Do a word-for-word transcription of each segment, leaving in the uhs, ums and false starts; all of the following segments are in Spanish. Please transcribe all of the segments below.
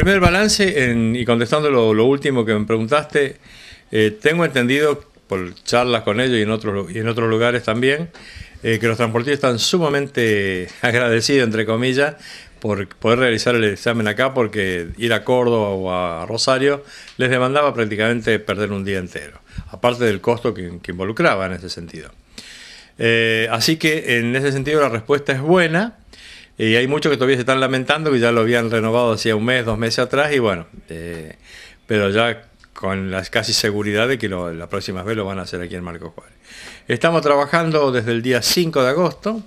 primer balance, en, y contestando lo, lo último que me preguntaste, eh, tengo entendido por charlas con ellos y en otros, y en otros lugares también, eh, que los transportistas están sumamente agradecidos, entre comillas, por poder realizar el examen acá, porque ir a Córdoba o a Rosario les demandaba prácticamente perder un día entero, aparte del costo que, que involucraba en ese sentido. Eh, así que en ese sentido la respuesta es buena, y hay muchos que todavía se están lamentando que ya lo habían renovado hacía un mes, dos meses atrás, y bueno, eh, pero ya con la casi seguridad de que lo, la próxima vez lo van a hacer aquí en Marcos Juárez. Estamos trabajando desde el día cinco de agosto,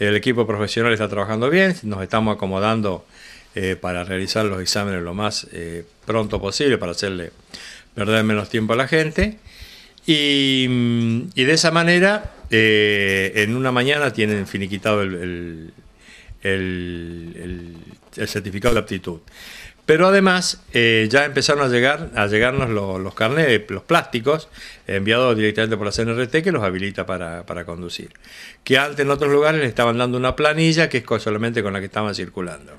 el equipo profesional está trabajando bien, nos estamos acomodando eh, para realizar los exámenes lo más eh, pronto posible, para hacerle perder menos tiempo a la gente. Y, y de esa manera, eh, en una mañana tienen finiquitado el, el, el, el, el certificado de aptitud. Pero además, eh, ya empezaron a llegar a llegarnos los, los carnets, los plásticos, enviados directamente por la C N R T, que los habilita para, para conducir. Que antes en otros lugares les estaban dando una planilla, que es solamente con la que estaban circulando.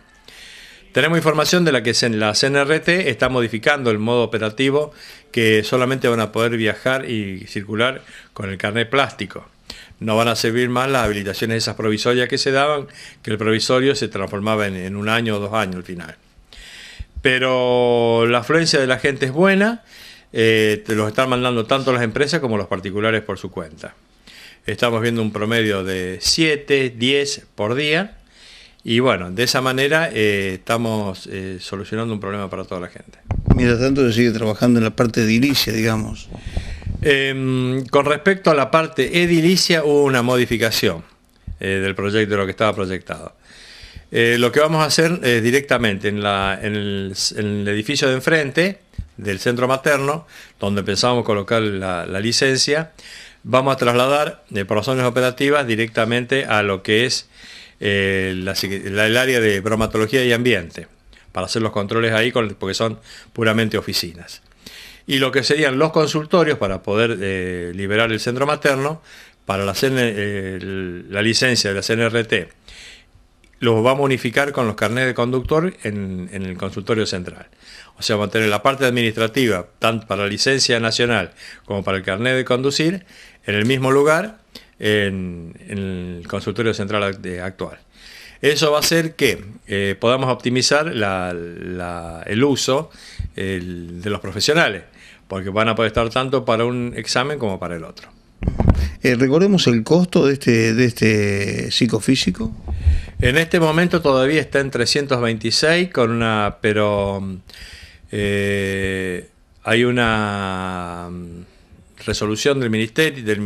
Tenemos información de la que la C N R T está modificando el modo operativo, que solamente van a poder viajar y circular con el carnet plástico. No van a servir más las habilitaciones esas provisorias que se daban, que el provisorio se transformaba en, en un año o dos años al final. Pero la afluencia de la gente es buena, eh, te los están mandando tanto las empresas como los particulares por su cuenta. Estamos viendo un promedio de siete, diez por día, y bueno, de esa manera eh, estamos eh, solucionando un problema para toda la gente. Mientras tanto se sigue trabajando en la parte edilicia, digamos. Eh, con respecto a la parte edilicia hubo una modificación eh, del proyecto, de lo que estaba proyectado. Eh, lo que vamos a hacer eh, directamente en, la, en, el, en el edificio de enfrente del centro materno, donde pensamos colocar la, la licencia, vamos a trasladar eh, por razones operativas directamente a lo que es eh, la, la, el área de bromatología y ambiente, para hacer los controles ahí, con, porque son puramente oficinas. Y lo que serían los consultorios, para poder eh, liberar el centro materno, para la, eh, la licencia de la C N R T, los vamos a unificar con los carnets de conductor en, en el consultorio central. O sea, vamos a tener la parte administrativa, tanto para la licencia nacional como para el carnet de conducir, en el mismo lugar, en, en el consultorio central actual. Eso va a hacer que eh, podamos optimizar la, la, el uso el, de los profesionales, porque van a poder estar tanto para un examen como para el otro. Eh, ¿Recordemos el costo de este, de este psicofísico? En este momento todavía está en trescientos veintiséis, con una, pero eh, hay una resolución del Ministerio, del,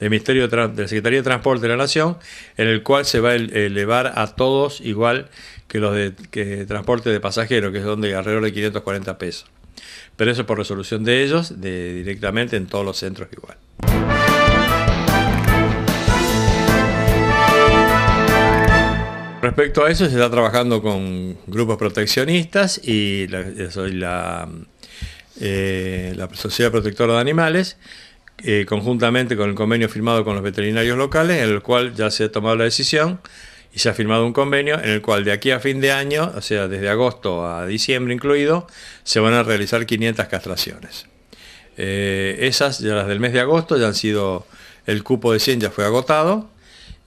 del Ministerio de, de la Secretaría de Transporte de la Nación, en el cual se va a elevar a todos igual que los de que transporte de pasajeros, que es donde alrededor de quinientos cuarenta pesos. Pero eso por resolución de ellos, de, directamente en todos los centros igual. Respecto a eso, se está trabajando con grupos proteccionistas y la, soy la, eh, la Sociedad Protectora de Animales, eh, conjuntamente con el convenio firmado con los veterinarios locales, en el cual ya se ha tomado la decisión y se ha firmado un convenio en el cual de aquí a fin de año, o sea, desde agosto a diciembre incluido, se van a realizar quinientas castraciones. Eh, esas, ya las del mes de agosto, ya han sido, el cupo de cien ya fue agotado.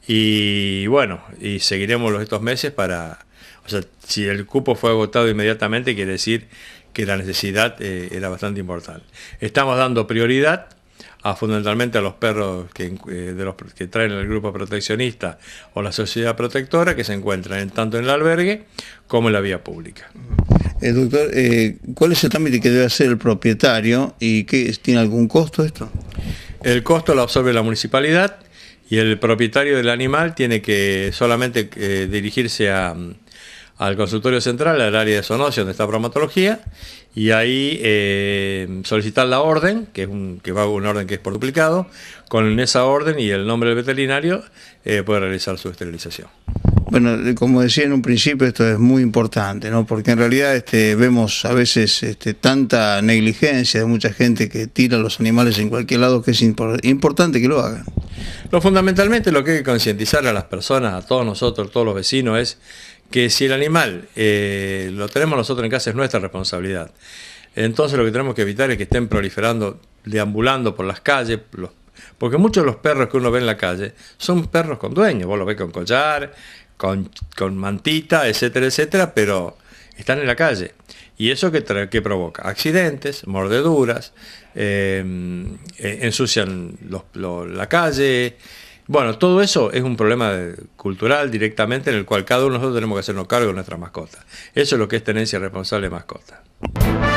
Y bueno, y seguiremos los estos meses para, o sea, si el cupo fue agotado inmediatamente, quiere decir que la necesidad eh, era bastante importante. Estamos dando prioridad a fundamentalmente a los perros que, eh, de los, que traen el grupo proteccionista o la sociedad protectora, que se encuentran en, tanto en el albergue como en la vía pública. Eh, doctor, eh, ¿cuál es el trámite que debe hacer el propietario y qué, tiene algún costo esto? El costo lo absorbe la municipalidad. Y el propietario del animal tiene que solamente eh, dirigirse a, al consultorio central, al área de zoonosis donde está bromatología, y ahí eh, solicitar la orden, que es un, que va una orden que es por duplicado, con esa orden y el nombre del veterinario eh, puede realizar su esterilización. Bueno, como decía en un principio, esto es muy importante, ¿no? Porque en realidad este, vemos a veces este, tanta negligencia de mucha gente que tira los animales en cualquier lado, que es impor- importante que lo hagan. Lo fundamentalmente lo que hay que concientizar a las personas, a todos nosotros, a todos los vecinos, es que si el animal eh, lo tenemos nosotros en casa es nuestra responsabilidad. Entonces lo que tenemos que evitar es que estén proliferando, deambulando por las calles, los, porque muchos de los perros que uno ve en la calle son perros con dueños. Vos los ves con collar, con, con mantita, etcétera, etcétera, pero están en la calle. Y eso que, que provoca accidentes, mordeduras, eh, ensucian los, lo, la calle. Bueno, todo eso es un problema cultural directamente en el cual cada uno de nosotros tenemos que hacernos cargo de nuestras mascotas. Eso es lo que es tenencia responsable de mascotas.